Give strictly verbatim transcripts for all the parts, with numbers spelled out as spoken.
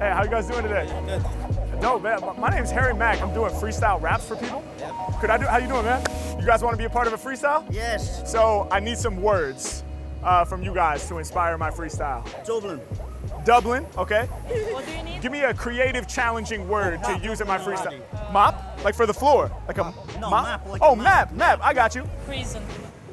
Hey, how you guys doing today? Good. No, man, my name's Harry Mack. I'm doing freestyle raps for people. Yep. Could I do, how you doing, man? You guys want to be a part of a freestyle? Yes. So I need some words uh, from you guys to inspire my freestyle. Dublin. Dublin, okay. What do you need? Give me a creative, challenging word oh, to use in my freestyle. Uh, mop? Like for the floor? Like map. a no, mop? Map, like oh, a map, map, map, I got you. Prison.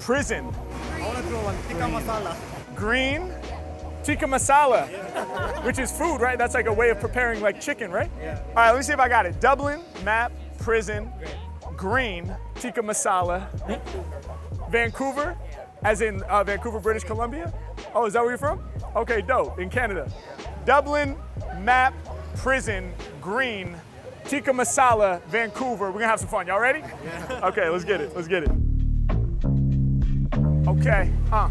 Prison. I want to throw one. Tikka masala. Green. Tikka masala, yeah. Which is food, right? That's like a way of preparing like chicken, right? Yeah. All right, let me see if I got it. Dublin, map, prison, green, tikka masala, Vancouver, as in uh, Vancouver, British Columbia. Oh, is that where you're from? Okay, dope, in Canada. Dublin, map, prison, green, tikka masala, Vancouver. We're gonna have some fun, y'all ready? Yeah. Okay, let's get it, let's get it. Okay, huh.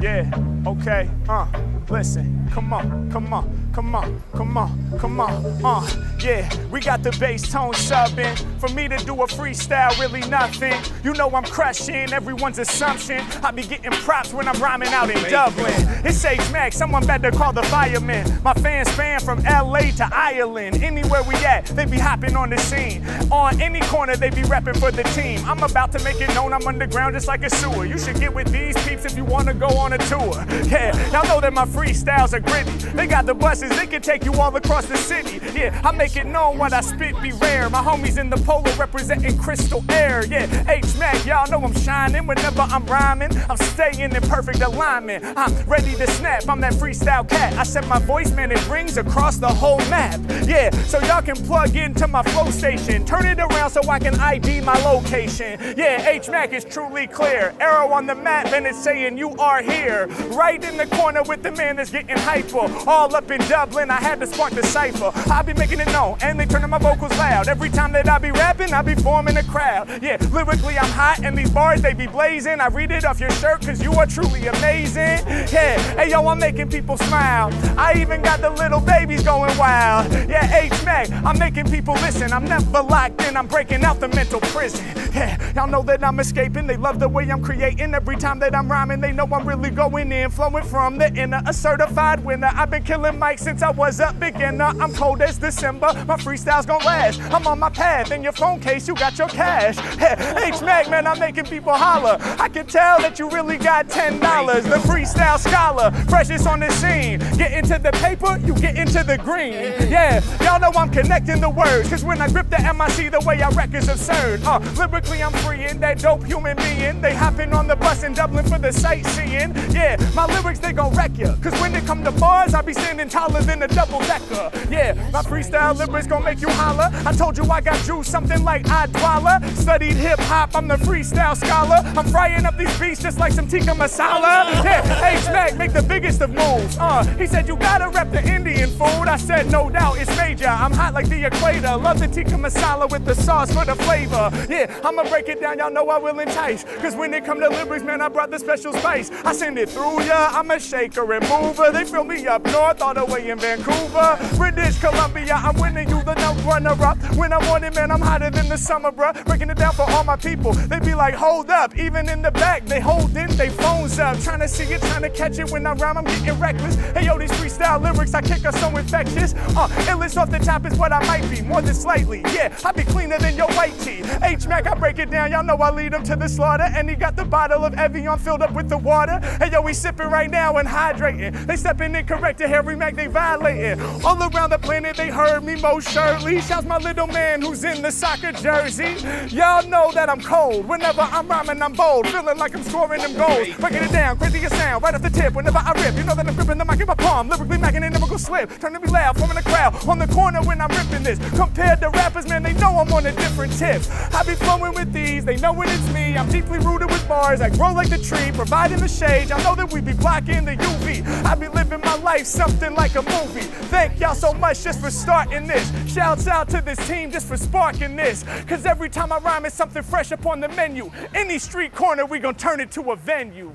Yeah, okay, uh, listen, come on, come on, come on, come on, come on, uh, yeah. We got the bass tone subbing. For me to do a freestyle, really nothing. You know I'm crushing everyone's assumption. I be getting props when I'm rhyming out in Dublin. It's H Max, someone better call the firemen. My fans fan from L A to Ireland. Anywhere we at, they be hopping on the scene. On any corner, they be repping for the team. I'm about to make it known I'm underground just like a sewer. You should get with these peeps if you wanna go on a tour. Yeah, y'all know that my freestyles are gritty. They got the buses, they can take you all across the city. Yeah, I make it known what I spit be rare. My homies in the polo representing crystal air. Yeah, H-Mac, y'all know I'm shining. Whenever I'm rhyming, I'm staying in perfect alignment. I'm ready to snap, I'm that freestyle cat. I set my voice, man, it rings across the whole map. Yeah, so y'all can plug into my flow station. Turn it around so I can I D my location. Yeah, H-Mac is truly clear. Arrow on the map and it's saying you are here. Right in the corner with the man that's getting hyper. All up in Dublin, I had to spark the cipher. I be making it known, and they turning my vocals loud. Every time that I be rapping, I be forming a crowd. Yeah, lyrically I'm hot, and these bars, they be blazing. I read it off your shirt, cause you are truly amazing. Yeah, hey yo, I'm making people smile. I even got the little babies going wild. Yeah, H-Mac, I'm making people listen. I'm never locked in, I'm breaking out the mental prison. Yeah, y'all know that I'm escaping. They love the way I'm creating. Every time that I'm rhyming, they know I'm really going in, flowing from the inner, a certified winner. I've been killing mics since I was a beginner. I'm cold as December, my freestyle's gonna last. I'm on my path, in your phone case, you got your cash. Hey, H-Mac, man, I'm making people holler. I can tell that you really got ten dollars. The freestyle scholar, freshest on the scene. Get into the paper, you get into the green. Yeah, y'all know I'm connecting the words, cause when I grip the M I see the way I wreck is absurd. Uh, lyrically, I'm freeing that dope human being. They hopping on the bus in Dublin for the sightseeing. Yeah, my lyrics, they gon' wreck ya. Cause when it come to bars, I be standing taller than a double-decker. Yeah, my freestyle lyrics gon' make you holler. I told you I got juice, something like Idwala. Studied hip-hop, I'm the freestyle scholar. I'm frying up these beats just like some tikka masala. Yeah, H-Mac, make the biggest of moves. Uh, he said, you gotta rep the Indian food. I said, no doubt, it's major. I'm hot like the equator. Love the tikka masala with the sauce for the flavor. Yeah, I'ma break it down, y'all know I will entice. Cause when it come to lyrics, man, I brought the special spice. I send it through ya, I'm a shaker and mover. They feel me up north, all the way in Vancouver, British Columbia. I'm winning, you the number runner up. When I'm on it, man, I'm hotter than the summer, bruh. Breaking it down for all my people. They be like, hold up, even in the back, they holding they phones up, trying to see it, trying to catch it. When I rhyme, I'm getting reckless. Hey yo, these freestyle lyrics I kick are so infectious. Uh, illness off the top is what I might be, more than slightly. Yeah, I be cleaner than your white tea. H-Mac, I break it down, y'all know I lead them to the slaughter. And he got the bottle of Evian filled up with the water. Hey yo, we sipping right now and hydrating. They stepping in correct to Harry Mack, they violating. All around the planet, they heard me most surely. Shouts my little man who's in the soccer jersey. Y'all know that I'm cold. Whenever I'm rhyming, I'm bold. Feeling like I'm scoring them goals. Breaking it down, crazy as sound, right off the tip. Whenever I rip, you know that I'm gripping the mic in my palm. Lyrically macking, it never go slip. Turning me loud, forming a crowd. On the corner when I'm ripping this. Compared to rappers, man, they know I'm on a different tip. I be flowing with these, they know when it's me. I'm deeply rooted with bars. I grow like the tree, providing the shade. I know that we be blocking the U V. I be living my life something like a movie. Thank y'all so much just for starting this. Shouts out to this team just for sparking this. Cause every time I rhyme it's something fresh up on the menu. Any street corner we gon' turn it to a venue.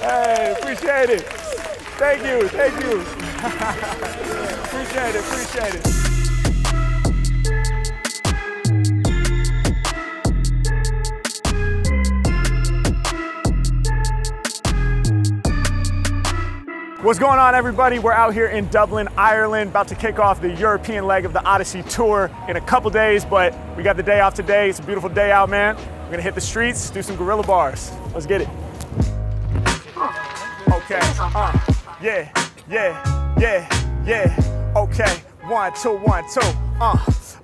Hey, appreciate it. Thank you, thank you. Appreciate it, appreciate it. What's going on, everybody? We're out here in Dublin, Ireland, about to kick off the European leg of the Odyssey Tour in a couple days, but we got the day off today. It's a beautiful day out, man. We're gonna hit the streets, do some gorilla bars. Let's get it. Okay, uh, yeah, yeah, yeah, yeah. Okay, one, two, one, two, uh,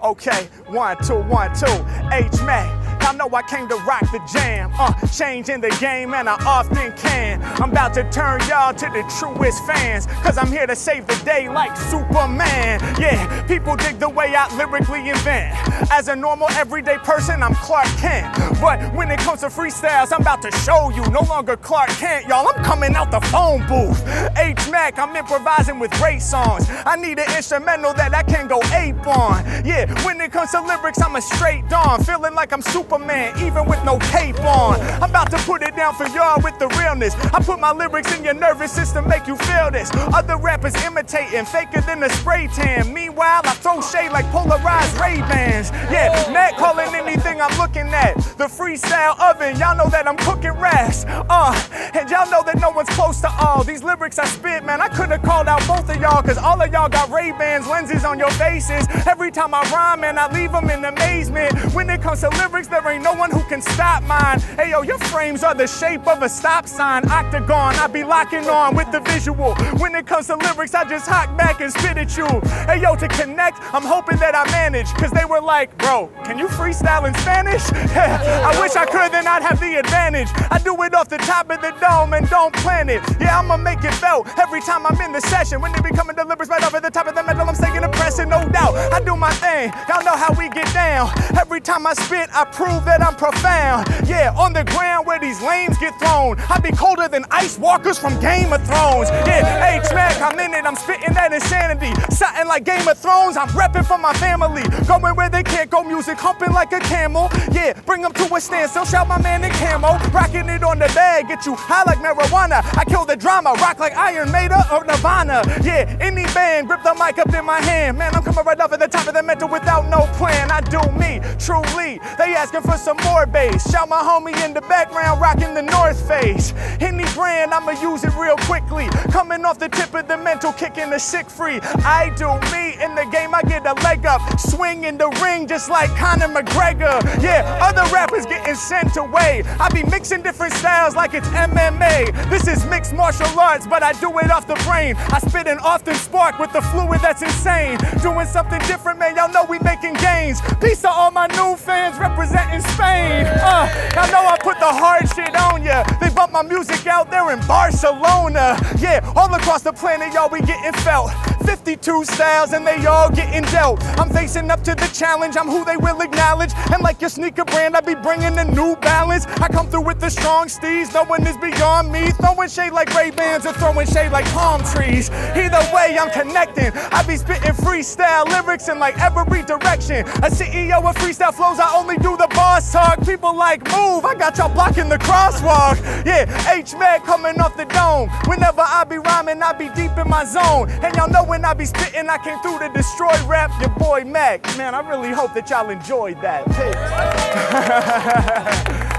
okay, one, two, one, two, H Mack. I know I came to rock the jam, uh, change in the game, and I often can. I'm about to turn y'all to the truest fans, cause I'm here to save the day like Superman. Yeah, people dig the way I lyrically invent. As a normal everyday person, I'm Clark Kent. But when it comes to freestyles, I'm about to show you. No longer Clark Kent, y'all, I'm coming out the phone booth. H Mack, I'm improvising with great songs. I need an instrumental that I can go ape on. Yeah, when it comes to lyrics, I'm a straight don, feeling like I'm super man, even with no cape on. I'm about to put it down for y'all with the realness. I put my lyrics in your nervous system, make you feel this. Other rappers imitating, faker than a spray tan. Meanwhile, I throw shade like polarized Ray-Bans. Yeah, Matt calling anything I'm looking at. The freestyle oven, y'all know that I'm cooking rats. Uh, and y'all know that no one's close to all. These lyrics I spit, man, I could have called out both of y'all, cause all of y'all got Ray-Bans, lenses on your faces. Every time I rhyme, man, I leave them in amazement. When it comes to lyrics, there ain't no one who can stop mine. Hey yo, your frames are the shape of a stop sign. Octagon, I be locking on with the visual. When it comes to lyrics, I just hop back and spit at you. Hey yo, to connect, I'm hoping that I manage, cause they were like, bro, can you freestyle in Spanish? I wish I could, then I'd have the advantage. I do it off the top of the dome and don't plan it. Yeah, I'ma make it felt every time I'm in the session. When they be coming to lyrics right over the top of the metal, I'm staying impressive, no doubt. I do my thing, y'all know how we get down. Every time I spit, I prove that I'm profound. Yeah, on the ground where these lames get thrown, I be colder than ice walkers from Game of Thrones. Yeah, H Mack, I'm in it, I'm spitting that insanity. Something like Game of Thrones, I'm repping for my family. Going where they can't go, music humping like a camel. Yeah, bring them to a standstill, shout my man in camo. Rocking it on the bag, get you high like marijuana. I kill the drama, rock like Iron Maiden or Nirvana. Yeah, any band, grip the mic up in my hand. Man, I'm coming right over the top of the mental without no plan. I do me, truly, they asking for some more bass. Shout my homie in the background, rocking the North Face. Any brand, I'ma use it real quickly. Coming off the tip of the mental, kicking the sick free. I do me, in the game I get a leg up. Swing in the ring just like Conor McGregor. Yeah, other rappers getting sent away. I be mixing different styles like it's M M A. This is mixed martial arts, but I do it off the brain. I spit and often spark with the fluid that's insane. Doing something different, man, y'all know we making gains. Peace to all my new fans representing Spain. Uh, I know I put the hard shit on ya. They bump my music out there in Barcelona. Yeah, all across the planet, y'all, we getting felt. fifty-two styles and they all getting dealt. I'm facing up to the challenge, I'm who they will acknowledge. And like your sneaker brand, I be bringing a new balance. I come through with the strong steeds, no one is beyond me. Throwing shade like Ray-Bans or throwing shade like palm trees. Either way, I'm connecting. I be spitting freestyle lyrics in like every direction. A C E O with freestyle flows, I only do the boss talk. People like, move, I got y'all blocking the crosswalk. Yeah, H Mack coming off the dome. Whenever I be rhyming, I be deep in my zone. And y'all know when I be spitting, I came through to destroy rap. Your boy Mac, man, I really hope that y'all enjoyed that.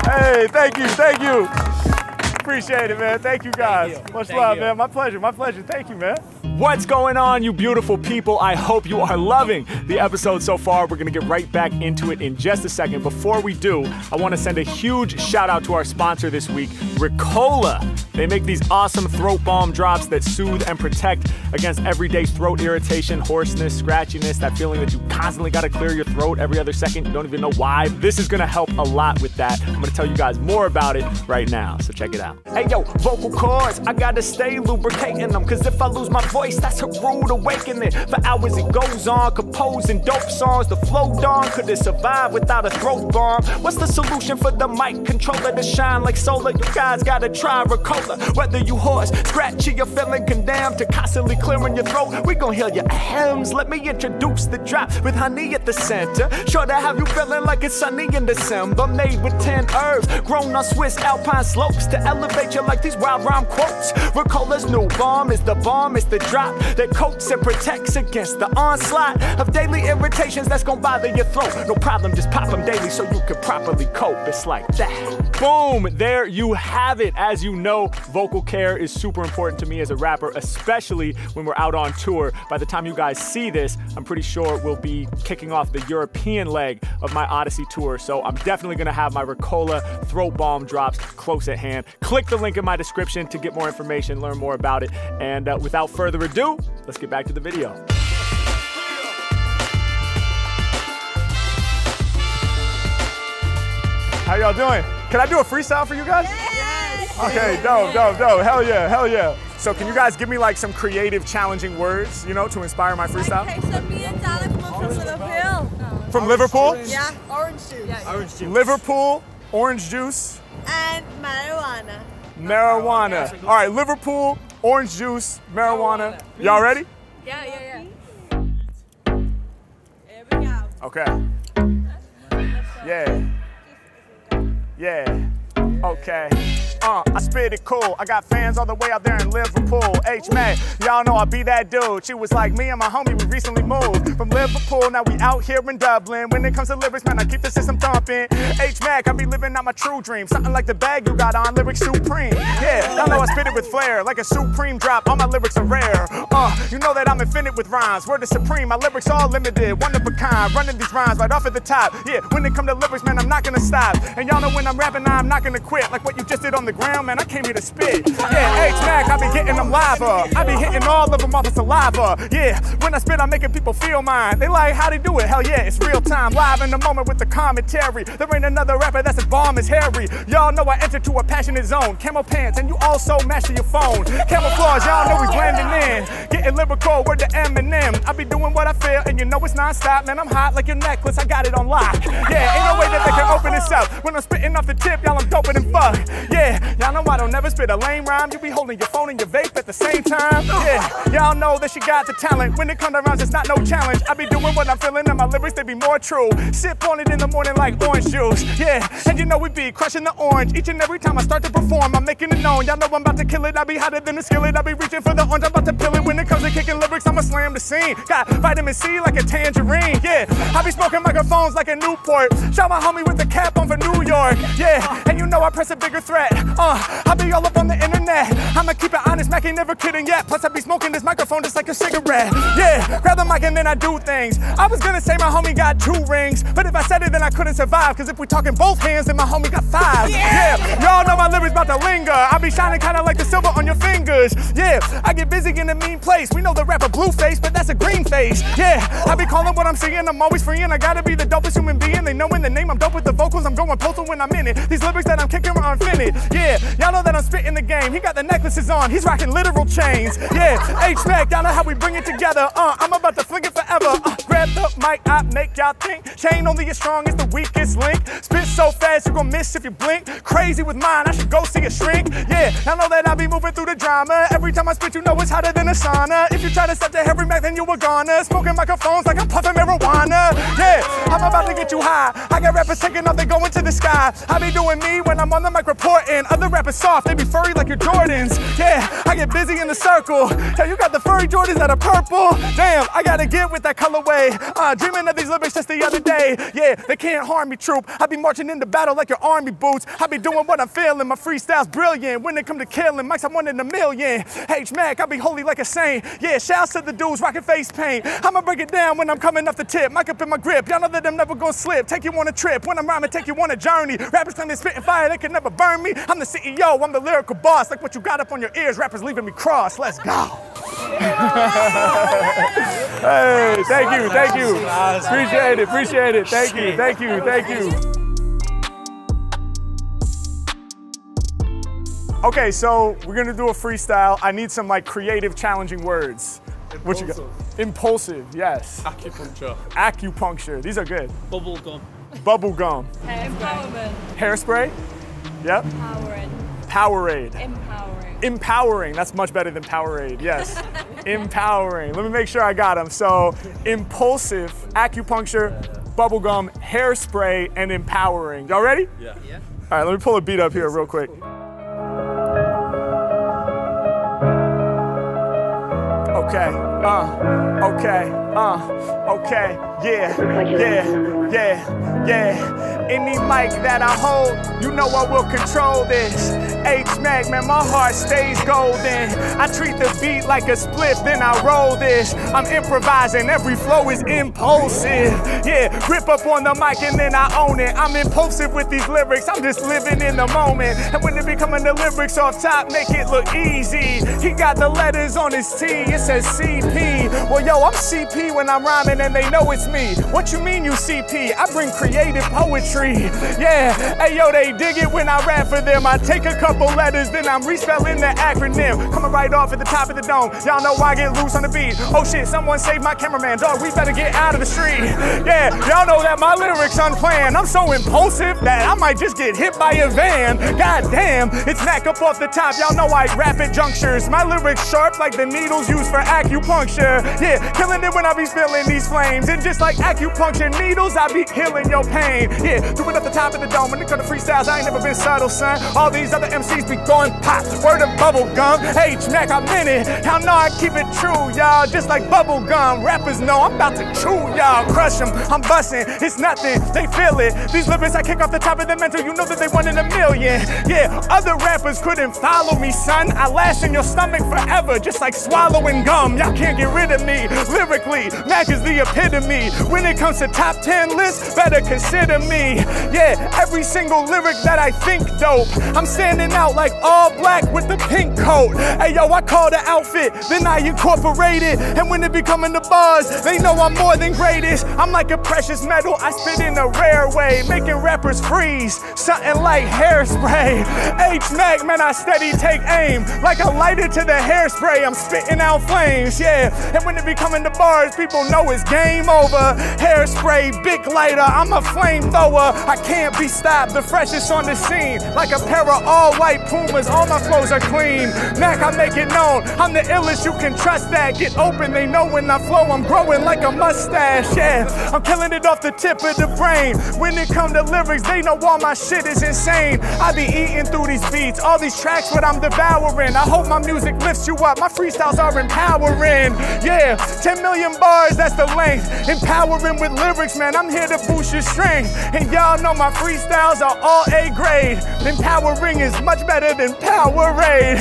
Hey, hey, thank you, thank you. Appreciate it, man. Thank you, guys. Thank you. Much thank love, you. Man. My pleasure, my pleasure. Thank you, man. What's going on, you beautiful people? I hope you are loving the episode so far. We're gonna get right back into it in just a second. Before we do, I wanna send a huge shout out to our sponsor this week, Ricola. They make these awesome throat balm drops that soothe and protect against everyday throat irritation, hoarseness, scratchiness, that feeling that you constantly gotta clear your throat every other second, you don't even know why. This is gonna help a lot with that. I'm gonna tell you guys more about it right now, so check it out. Hey yo, vocal cords, I gotta stay lubricating them, cause if I lose my voice, that's a rude awakening. For hours it goes on, composing dope songs. The flow dawn, could it survive without a throat bomb? What's the solution for the mic controller to shine like solar? You guys gotta try Ricola. Whether you hoarse, scratchy, you're feeling condemned to constantly clearing your throat, we gon' heal your ahems. Let me introduce the drop with honey at the center. Sure to have you feeling like it's sunny in December. Made with ten herbs, grown on Swiss alpine slopes, to elevate you like these wild rhyme quotes. Ricola's new bomb is the bomb, it's the drop that coats and protects against the onslaught of daily irritations that's gonna bother your throat. No problem, just pop them daily so you can properly cope. It's like that. Boom, there you have it. As you know, vocal care is super important to me as a rapper, especially when we're out on tour. By the time you guys see this, I'm pretty sure we'll be kicking off the European leg of my Odyssey tour. So I'm definitely gonna have my Ricola throat balm drops close at hand. Click the link in my description to get more information, learn more about it. And uh, without further ado, let's get back to the video. How y'all doing? Can I do a freestyle for you guys? Yes! Okay, dope, dope, dope. Hell yeah, hell yeah. So can you guys give me like some creative, challenging words, you know, to inspire my freestyle? Okay, so me and Dalek from Orange Liverpool. No. From orange Liverpool? Juice. Yeah, orange juice. Yeah. Orange juice. Liverpool, orange juice. And marijuana. Marijuana. marijuana. All right, Liverpool, orange juice, marijuana. marijuana. Y'all ready? Yeah, yeah, yeah. Here we go. Okay. Yeah. Yeah, okay. Uh, I spit it cool. I got fans all the way out there in Liverpool. H-Mack, y'all know I be that dude. She was like me and my homie, we recently moved from Liverpool, now we out here in Dublin. When it comes to lyrics, man, I keep the system thumping. H-Mack, I be living out my true dream. Something like the bag you got on, lyrics supreme. Yeah, y'all know I spit it with flair, like a supreme drop, all my lyrics are rare. Uh, you know that I'm infinite with rhymes, word is supreme, my lyrics all limited, one of a kind. Running these rhymes right off at the top. Yeah, when it comes to lyrics, man, I'm not gonna stop. And y'all know when I'm rapping, I'm not gonna quit. Like what you just did on the ground, man, I came here to spit. Yeah, H-Mack, I be getting them lava. I be hitting all of them off of saliva. Yeah, when I spit, I'm making people feel mine. They like how they do it, hell yeah, it's real time. Live in the moment with the commentary. There ain't another rapper that's as bomb as Harry. Y'all know I entered to a passionate zone. Camo pants, and you also master your phone. Camouflage, y'all know we blending in. Getting lyrical, word to Eminem. I be doing what I feel, and you know it's non-stop. Man, I'm hot like your necklace, I got it on lock. Yeah, ain't no way that they can open this up. When I'm spitting off the tip, y'all I'm doper than fuck. Yeah. Y'all know I don't never spit a lame rhyme. You be holding your phone and your vape at the same time. Yeah, y'all know that she got the talent. When it comes to rhymes, it's not no challenge. I be doing what I'm feeling and my lyrics, they be more true. Sip on it in the morning like orange juice. Yeah, and you know we be crushing the orange. Each and every time I start to perform, I'm making it known. Y'all know I'm about to kill it. I be hotter than a skillet. I be reaching for the orange, I'm about to peel it. When it comes to kicking lyrics, I'ma slam the scene. Got vitamin C like a tangerine. Yeah, I be smoking microphones like a Newport. Shout my homie with the cap on for New York. Yeah, and you know I press a bigger threat. Uh, I be all up on the internet. I'ma keep it honest, Mac ain't never kidding yet. Plus I be smoking this microphone just like a cigarette. Yeah, grab the mic and then I do things. I was gonna say my homie got two rings, but if I said it then I couldn't survive. Cause if we talking both hands, then my homie got five. Yeah, y'all know my lyrics about to linger. I be shining kinda like the silver on your fingers. Yeah, I get busy in a mean place. We know the rapper Blueface, but that's a green face. Yeah, I be calling what I'm singing, I'm always free and I gotta be the dopest human being. They know in the name, I'm dope with the vocals, I'm going postal when I'm in it. These lyrics that I'm kicking are infinite. Yeah, y'all know that I'm spitting the game. He got the necklaces on, he's rocking literal chains. Yeah, H-Mack, y'all know how we bring it together. Uh, I'm about to fling it forever. Uh, grab the mic, I make y'all think. Chain only as strong as the weakest link. Spit so fast, you gon' miss if you blink. Crazy with mine, I should go see a shrink. Yeah, y'all know that I be moving through the drama. Every time I spit, you know it's hotter than a sauna. If you try to step to Harry Mack, then you a goner. Smoking microphones like I'm puffing marijuana. Yeah, I'm about to get you high. I got rappers taking off, they going to the sky. I be doing me when I'm on the mic reporting. Other rappers soft, they be furry like your Jordans. Yeah, I get busy in the circle. Yo, you got the furry Jordans that are purple. Damn, I gotta get with that colorway. Uh, dreaming of these lyrics just the other day. Yeah, they can't harm me, troop. I be marching into battle like your army boots. I be doing what I'm feeling, my freestyle's brilliant. When it come to killing, mics I'm one in a million. H-Mack, I be holy like a saint. Yeah, shouts to the dudes rocking face paint. I'ma break it down when I'm coming off the tip. Mic up in my grip, y'all know that I'm never gonna slip. Take you on a trip, when I'm rhyming, take you on a journey. Rappers claim they spitting fire, they can never burn me. I'm the C E O, I'm the lyrical boss. Like what you got up on your ears, rappers leaving me cross. Let's go. Hey, thank you, thank you. Appreciate it, appreciate it. Thank you, thank you, thank you. Okay, so we're gonna do a freestyle. I need some like creative, challenging words. What you got? Impulsive, yes. Acupuncture. Acupuncture, these are good. Bubble gum. Bubble gum. Hairspray. Hairspray? Yep. Powering. Powerade. Empowering. Empowering. That's much better than Powerade. Yes. Empowering. Let me make sure I got them. So, impulsive, acupuncture, yeah, yeah. bubblegum, hairspray, and empowering. Y'all ready? Yeah. Yeah. All right, let me pull a beat up here real quick. Okay. Uh. Okay. Uh. Okay. Yeah. Yeah. Yeah. Yeah, any mic that I hold, you know I will control this. H Mack, man, my heart stays golden. I treat the beat like a split, then I roll this. I'm improvising, every flow is impulsive. Yeah, grip up on the mic and then I own it. I'm impulsive with these lyrics, I'm just living in the moment. And when it be coming to lyrics off top, make it look easy. He got the letters on his T, it says C P. Well, yo, I'm C P when I'm rhyming and they know it's me. What you mean you C P? I bring creative poetry. Yeah, hey, yo, they dig it when I rap for them. I take a couple letters, then I'm respelling the acronym. Coming right off at the top of the dome. Y'all know why I get loose on the beat. Oh shit, someone save my cameraman. Dog, we better get out of the street. Yeah, y'all know that my lyrics unplanned. I'm so impulsive that I might just get hit by a van. God damn, it's Mack up off the top. Y'all know I rap at junctures. My lyrics sharp like the needles used for acupuncture. Yeah, killing it when I be spilling these flames. And just like acupuncture needles, I be healing your pain. Yeah, do it at the top of the dome. When it comes to freestyles, I ain't never been subtle, son. All these other M Cs be going pop. Word of bubble gum. H Mack, I'm in it. Hell no, I keep it true, y'all. Just like bubble gum. Rappers know I'm about to chew, y'all. Crush them. I'm busting. It's nothing. They feel it. These lyrics I kick off the top of the mental. You know that they one in a million. Yeah, other rappers couldn't follow me, son. I last in your stomach forever, just like swallowing gum. Y'all can't get rid of me. Lyrically, Mack is the epitome. When it comes to top ten lists, better consider me. Yeah, every single lyric that I think dope, I'm standing out like all black with the pink coat. Hey yo, I call the outfit, then I incorporate it. And when it be coming to bars, they know I'm more than greatest. I'm like a precious metal, I spit in a rare way, making rappers freeze, something like hairspray. H Mack, man, I steady take aim, like a lighter to the hairspray, I'm spitting out flames. Yeah, and when it be coming to bars, people know it's game over. Hairspray, big lighter, I'm a flamethrower. I can't be stopped, the freshest on the scene, like a pair of all-white Pumas, all my clothes are clean. Mack, I make it known, I'm the illest, you can trust that. Get open, they know when I flow, I'm growing like a mustache. Yeah, I'm killing it off the tip of the brain. When it come to lyrics, they know all my shit is insane. I be eating through these beats, all these tracks what I'm devouring. I hope my music lifts you up, my freestyles are empowering. Yeah, ten million bars, that's the length. Empowering with lyrics, man, I'm here to boost your strength. And y'all know my freestyles are all A grade. Empowering is much better than Powerade.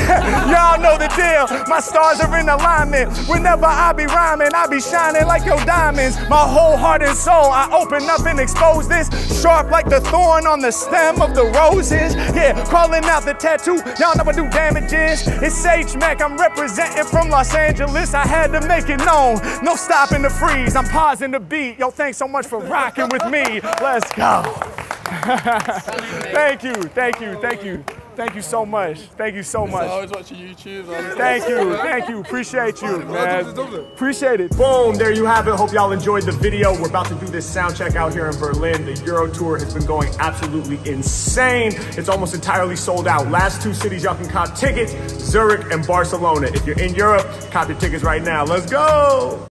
Y'all know the deal, my stars are in alignment. Whenever I be rhyming, I be shining like your diamonds. My whole heart and soul, I open up and expose this. Sharp like the thorn on the stem of the roses. Yeah, calling out the tattoo, y'all know I do damages. It's H Mack, I'm representing from Los Angeles. I had to make it known, no stopping the freeze. I'm pausing the beat. Yo, thanks so much for rocking with me. Let's go. Thank you, thank you, thank you. Thank you so much. Thank you so much. I always watch your YouTube. Thank you. Thank you. Appreciate you, man. Appreciate it. Boom. There you have it. Hope y'all enjoyed the video. We're about to do this sound check out here in Berlin. The Euro Tour has been going absolutely insane. It's almost entirely sold out. Last two cities y'all can cop tickets, Zurich and Barcelona. If you're in Europe, cop your tickets right now. Let's go.